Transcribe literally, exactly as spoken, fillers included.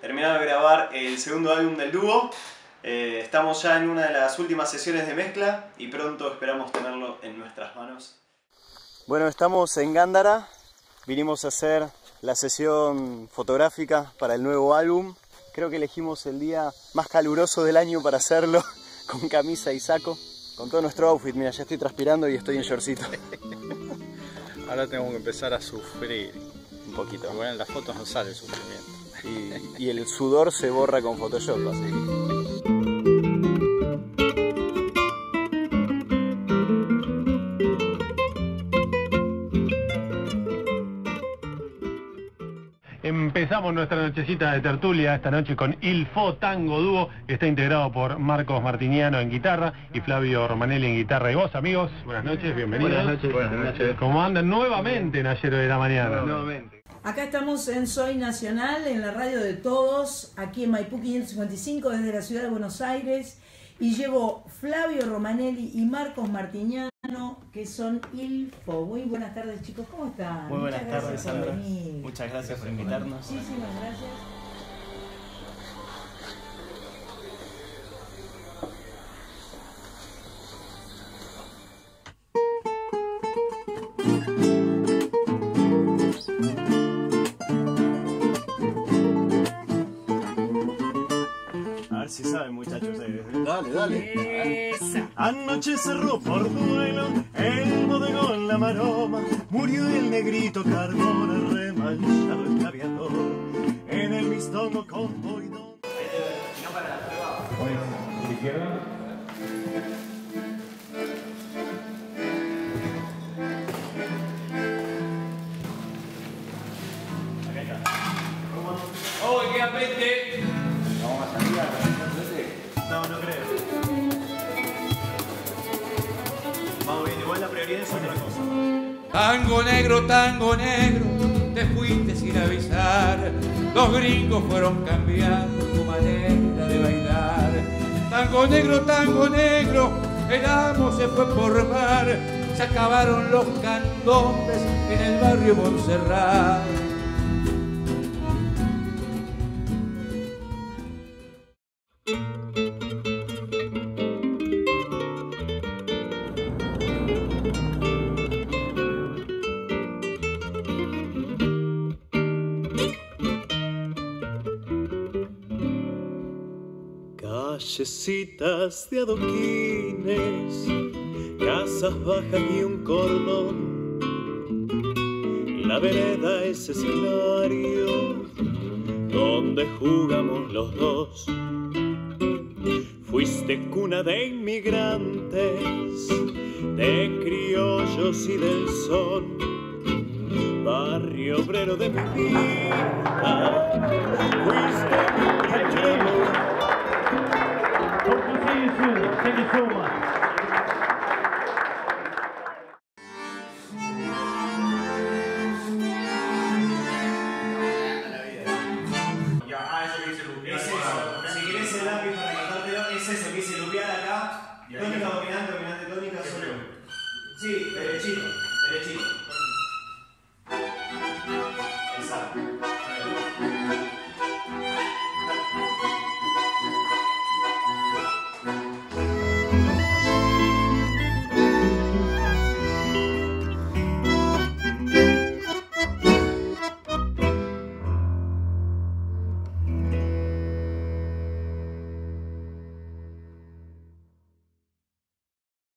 Terminado de grabar el segundo álbum del dúo, eh, estamos ya en una de las últimas sesiones de mezcla y pronto esperamos tenerlo en nuestras manos. Bueno, estamos en Gándara, vinimos a hacer la sesión fotográfica para el nuevo álbum. Creo que elegimos el día más caluroso del año para hacerlo, con camisa y saco, con todo nuestro outfit. Mira, ya estoy transpirando y estoy en shortcito. Ahora tengo que empezar a sufrir un poquito. Bueno, en las fotos no sale el sufrimiento. Y, y el sudor se borra con Photoshop, así. Empezamos nuestra nochecita de tertulia esta noche con Il Faut Tango Dúo, que está integrado por Marcos Martignano en guitarra y Flavio Romanelli en guitarra y voz. Amigos, buenas noches, bienvenidos. Buenas noches, buenas noches. ¿Cómo andan? Nuevamente en Ayer de la Mañana. Nuevamente. Acá estamos en Soy Nacional, en la radio de todos, aquí en Maipú quinientos cincuenta y cinco, desde la ciudad de Buenos Aires. Y llevo Flavio Romanelli y Marcos Martignano, que son Il Faut. Muy buenas tardes, chicos, ¿cómo están? Muy buenas tardes, Sandra. Muchas gracias por invitarnos. Muchísimas gracias. Si saben, muchachos, ¿eh? Dale, dale. Esa. Anoche cerró por duelo el bodegón La Maroma. Murió el negrito Cardona, remanchado el aviador, en el mistomo con boidón. No para la prueba. Bueno, izquierda. Acá está. ¿Cómo? ¡Oh, qué apete! Vamos a salir. No, no creo. Vamos bien, igual la prioridad es otra cosa. Tango negro, tango negro, te fuiste sin avisar. Los gringos fueron cambiando tu manera de bailar. Tango negro, tango negro, el amo se fue por mar. Se acabaron los candombes en el barrio Montserrat. Callecitas de adoquines, casas bajas y un cordón. La vereda es escenario donde jugamos los dos. Fuiste cuna de inmigrantes, de criollos y del sol. Barrio obrero de mi vida, fuiste mi primero. Si querés el lápiz para cantártelo, es eso que dice lupear acá. Tónica dominante, dominante, tónica, solo. Sí, derechito, derechito.